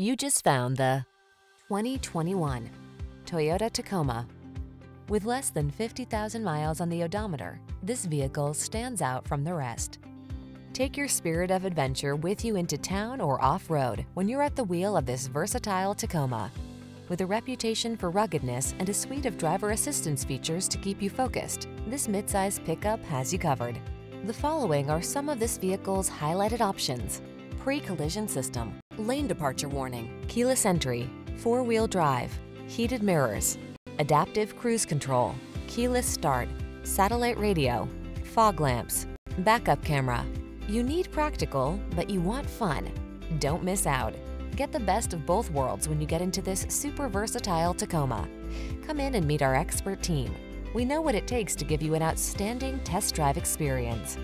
You just found the 2021 Toyota Tacoma. With less than 50,000 miles on the odometer, this vehicle stands out from the rest. Take your spirit of adventure with you into town or off-road when you're at the wheel of this versatile Tacoma. With a reputation for ruggedness and a suite of driver assistance features to keep you focused, this midsize pickup has you covered. The following are some of this vehicle's highlighted options: pre-collision system, lane departure warning, keyless entry, four-wheel drive, heated mirrors, adaptive cruise control, keyless start, satellite radio, fog lamps, backup camera. You need practical, but you want fun. Don't miss out. Get the best of both worlds when you get into this super versatile Tacoma. Come in and meet our expert team. We know what it takes to give you an outstanding test drive experience.